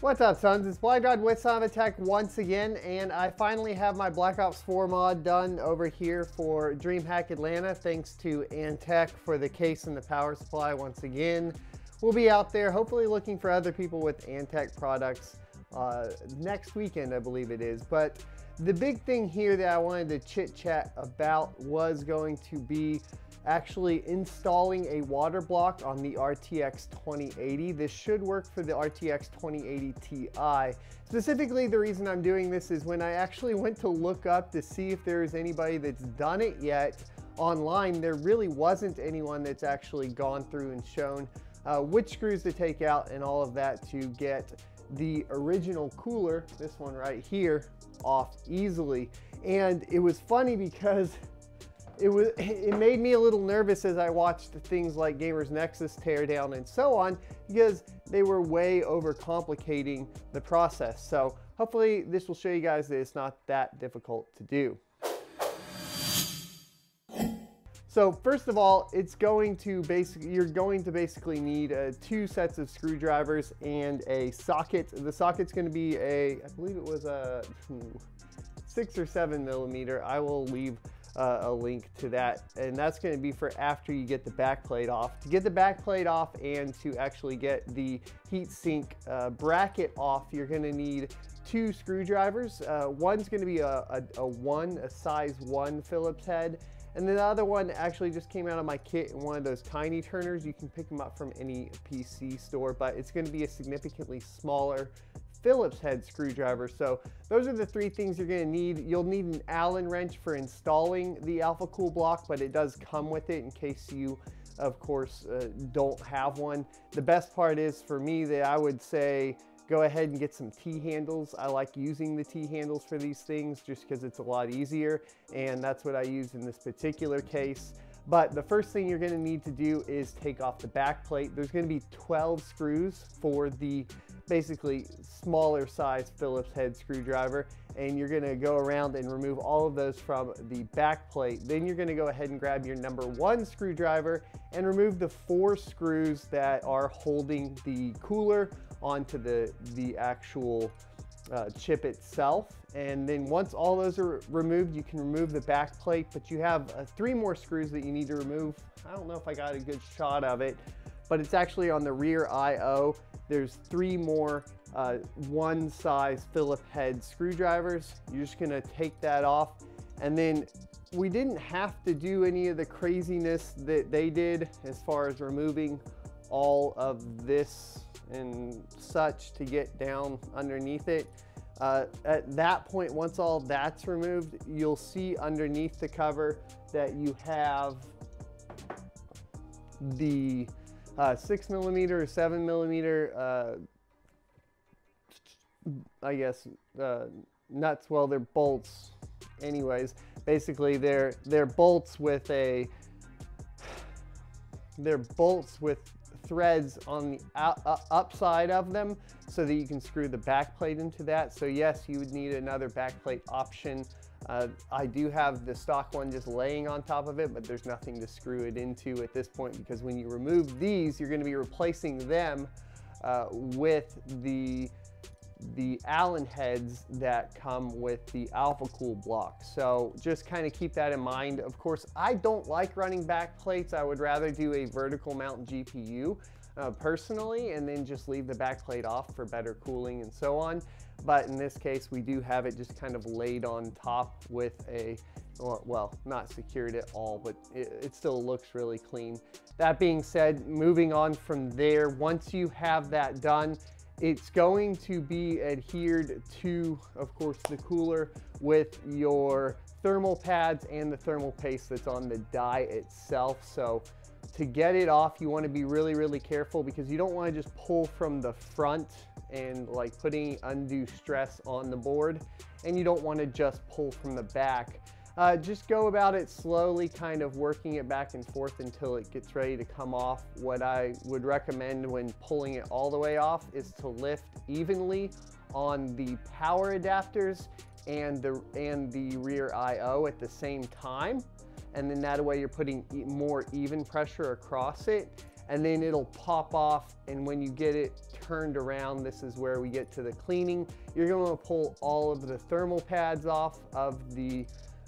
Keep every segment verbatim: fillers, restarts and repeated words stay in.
What's up, sons? It's BlindRod with Son of a Tech once again, and I finally have my Black Ops four mod done over here for DreamHack Atlanta. Thanks to Antec for the case and the power supply once again. We'll be out there hopefully looking for other people with Antec products uh, next weekend, I believe it is. But the big thing here that I wanted to chit chat about was going to be actually installing a water block on the R T X twenty eighty. This should work for the R T X twenty eighty T I. Specifically, the reason I'm doing this is when I actually went to look up to see if there is anybody that's done it yet online, there really wasn't anyone that's actually gone through and shown uh, which screws to take out and all of that to get the original cooler, this one right here, off easily. And it was funny because It, was, it made me a little nervous as I watched things like Gamer's Nexus teardown and so on, because they were way overcomplicating the process. So hopefully this will show you guys that it's not that difficult to do. So first of all, it's going to basically, you're going to basically need uh, two sets of screwdrivers and a socket. The socket's going to be a, I believe it was a six or seven millimeter. I will leave Uh, a link to that, and that's going to be for after you get the back plate off. To get the back plate off and to actually get the heat sink uh, bracket off, you're going to need two screwdrivers. Uh, one's going to be a, a, a one, a size one Phillips head, and then the other one actually just came out of my kit in one of those tiny turners. You can pick them up from any P C store, but it's going to be a significantly smaller Phillips head screwdriver. So those are the three things you're going to need. You'll need an Allen wrench for installing the Alphacool block, but it does come with it in case you, of course, uh, don't have one. The best part is for me that I would say go ahead and get some T-handles. I like using the T-handles for these things just because it's a lot easier, and that's what I use in this particular case. But the first thing you're going to need to do is take off the back plate. There's going to be twelve screws for the basically smaller size Phillips head screwdriver, and you're going to go around and remove all of those from the back plate. Then you're going to go ahead and grab your number one screwdriver and remove the four screws that are holding the cooler onto the, the actual Uh, chip itself. And then once all those are removed, you can remove the back plate, but you have uh, three more screws that you need to remove. I don't know if I got a good shot of it, but it's actually on the rear I O. There's three more uh, one size Phillips head screwdrivers. You're just gonna take that off, and then we didn't have to do any of the craziness that they did as far as removing all of this and such to get down underneath it. Uh, at that point, once all that's removed, you'll see underneath the cover that you have the uh, six millimeter or seven millimeter, uh, I guess, uh, nuts. Well, they're bolts anyways. Basically they're, they're bolts with a, they're bolts with threads on the out, uh, upside of them so that you can screw the back plate into that. So yes, you would need another back plate option. Uh, I do have the stock one just laying on top of it, but there's nothing to screw it into at this point, because when you remove these, you're going to be replacing them uh, with the the Allen heads that come with the Alphacool block. So just kind of keep that in mind. Of course, I don't like running back plates. I would rather do a vertical mount G P U uh, personally, and then just leave the back plate off for better cooling and so on. But in this case, we do have it just kind of laid on top with a, well, not secured at all, but it, it still looks really clean. That being said, moving on from there, once you have that done, it's going to be adhered to, of course, the cooler with your thermal pads and the thermal paste that's on the die itself. So to get it off, you want to be really, really careful, because you don't want to just pull from the front and like put any undue stress on the board. And you don't want to just pull from the back. Uh, just go about it slowly, kind of working it back and forth until it gets ready to come off. What I would recommend when pulling it all the way off is to lift evenly on the power adapters and the, and the rear I O at the same time. And then that way you're putting more even pressure across it, and then it'll pop off. And when you get it turned around. This is where we get to the cleaning. You're going to pull all of the thermal pads off of the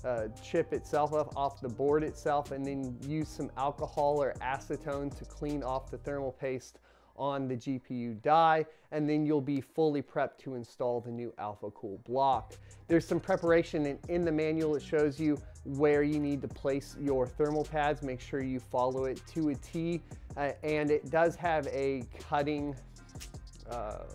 Uh, chip itself, up off the board itself, and then use some alcohol or acetone to clean off the thermal paste on the G P U die, and then you'll be fully prepped to install the new Alphacool block. There's some preparation, and in the manual it shows you where you need to place your thermal pads. Make sure you follow it to a T, uh, and it does have a cutting uh,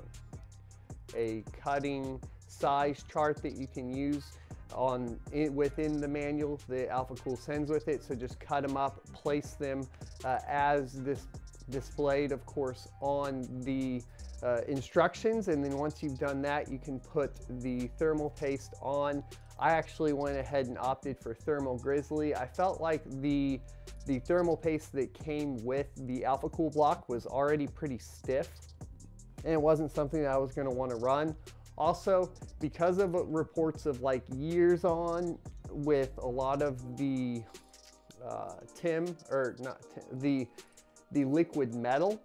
a cutting size chart that you can use on it within the manual the Alphacool sends with it. So just cut them up, place them uh, as this displayed, of course, on the uh, instructions, and then once you've done that, you can put the thermal paste on. I actually went ahead and opted for Thermal Grizzly. I felt like the the thermal paste that came with the Alphacool block was already pretty stiff, and it wasn't something that I was going to want to run. Also, because of reports of like years on with a lot of the uh, Tim, or not Tim, the, the liquid metal,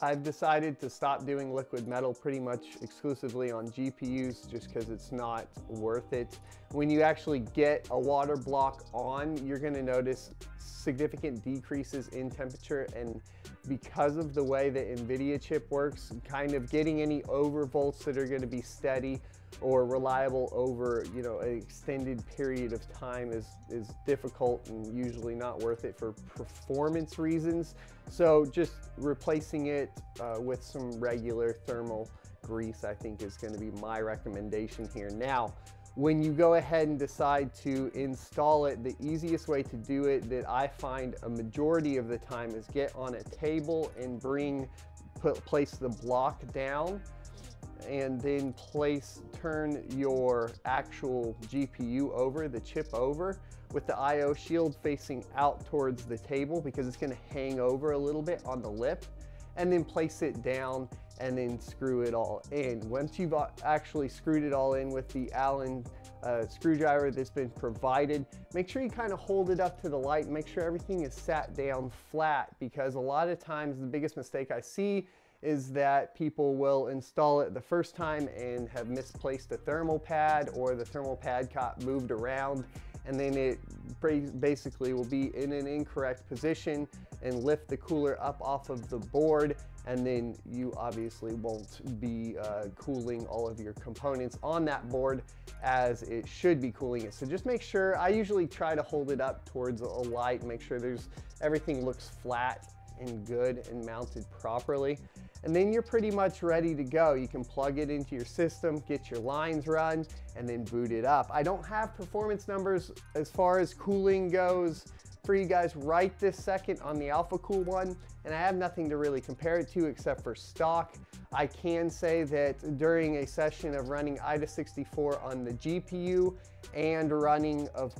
I've decided to stop doing liquid metal pretty much exclusively on G P Us just because it's not worth it. When you actually get a water block on, you're gonna notice significant decreases in temperature, and because of the way the NVIDIA chip works, kind of getting any overvolts that are gonna be steady or reliable over, you know, an extended period of time is, is difficult and usually not worth it for performance reasons. So just replacing it uh, with some regular thermal grease, I think, is going to be my recommendation here. Now, when you go ahead and decide to install it, the easiest way to do it that I find a majority of the time is get on a table and bring, put, place the block down, and then place, turn your actual G P U over, the chip over, with the I O shield facing out towards the table because it's going to hang over a little bit on the lip, and then place it down and then screw it all in. Once you've actually screwed it all in with the Allen uh, screwdriver that's been provided, make sure you kind of hold it up to the light and make sure everything is sat down flat, because a lot of times the biggest mistake I see is that people will install it the first time and have misplaced the thermal pad, or the thermal pad got moved around, and then it basically will be in an incorrect position and lift the cooler up off of the board, and then you obviously won't be uh, cooling all of your components on that board as it should be cooling it. So just make sure, I usually try to hold it up towards a light, make sure there's everything looks flat and good and mounted properly, and then you're pretty much ready to go. You can plug it into your system, get your lines run, and then boot it up. I don't have performance numbers as far as cooling goes for you guys right this second on the Alphacool one, and I have nothing to really compare it to except for stock. I can say that during a session of running AIDA sixty-four on the G P U and running, of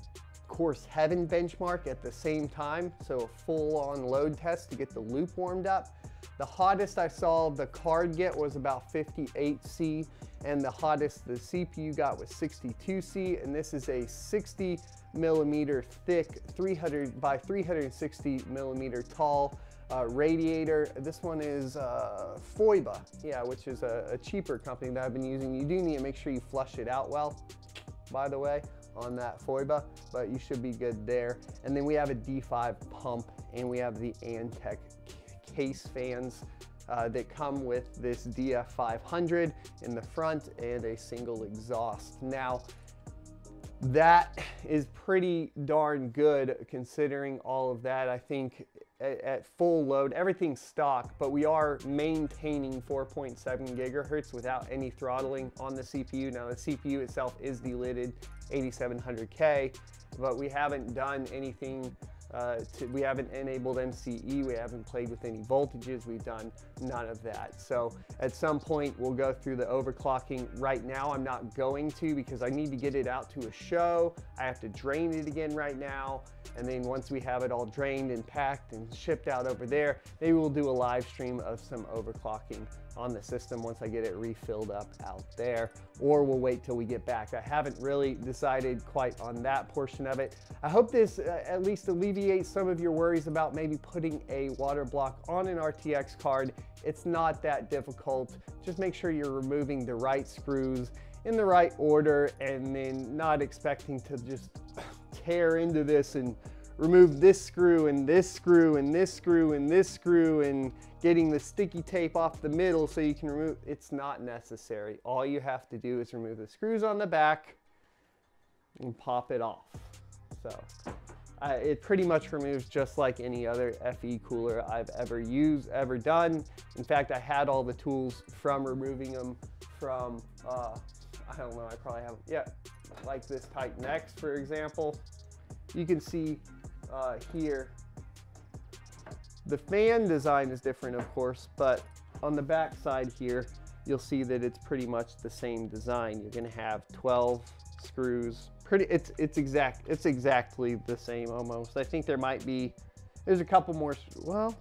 course, Heaven benchmark at the same time, so a full-on load test to get the loop warmed up, the hottest I saw the card get was about fifty-eight C, and the hottest the C P U got was sixty-two C, and this is a sixty millimeter thick, three hundred by three hundred sixty millimeter tall uh, radiator. This one is uh, FOIBA, yeah, which is a, a cheaper company that I've been using. You do need to make sure you flush it out well, by the way, on that FOIBA, but you should be good there. And then we have a D five pump, and we have the Antec case fans uh, that come with this D F five hundred in the front and a single exhaust. Now, that is pretty darn good considering all of that. I think at, at full load, everything's stock, but we are maintaining four point seven gigahertz without any throttling on the C P U. Now, the C P U itself is the lidded eighty-seven hundred K, but we haven't done anything, uh, to, we haven't enabled M C E, we haven't played with any voltages, we've done none of that. So at some point we'll go through the overclocking. Right now I'm not going to, because I need to get it out to a show. I have to drain it again right now, and then once we have it all drained and packed and shipped out over there, maybe we'll do a live stream of some overclocking on the system once I get it refilled up out there, or we'll wait till we get back. I haven't really decided quite on that portion of it. I hope this uh, at least alleviates alleviate some of your worries about maybe putting a water block on an R T X card. It's not that difficult. Just make sure you're removing the right screws in the right order and then not expecting to just tear into this and remove this screw and this screw and this screw and this screw and getting the sticky tape off the middle so you can remove. It's not necessary. All you have to do is remove the screws on the back and pop it off. So uh, it pretty much removes just like any other F E cooler I've ever used, ever done. In fact, I had all the tools from removing them from, uh, I don't know, I probably haven't, yeah, like this Titan X, for example. You can see Uh, here. The fan design is different, of course, but on the back side here, you'll see that it's pretty much the same design. You're gonna have twelve screws. Pretty, it's it's exact. It's exactly the same almost. I think there might be. There's a couple more. Well,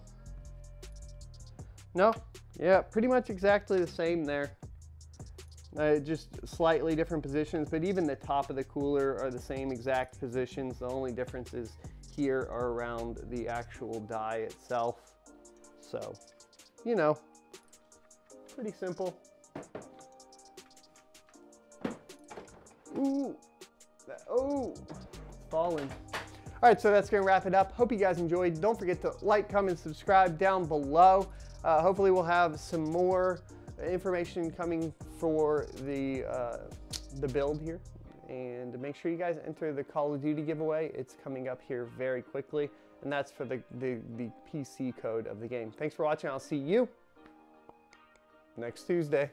no, yeah, pretty much exactly the same there. Uh, just slightly different positions, but even the top of the cooler are the same exact positions. The only difference is here are around the actual die itself. So, you know, pretty simple. Ooh, oh, falling. All right, so that's gonna wrap it up. Hope you guys enjoyed. Don't forget to like, comment, subscribe down below. Uh, hopefully we'll have some more information coming for the uh, the build here, and make sure you guys enter the Call of Duty giveaway. It's coming up here very quickly, and that's for the, the, the P C code of the game. Thanks for watching. I'll see you next Tuesday.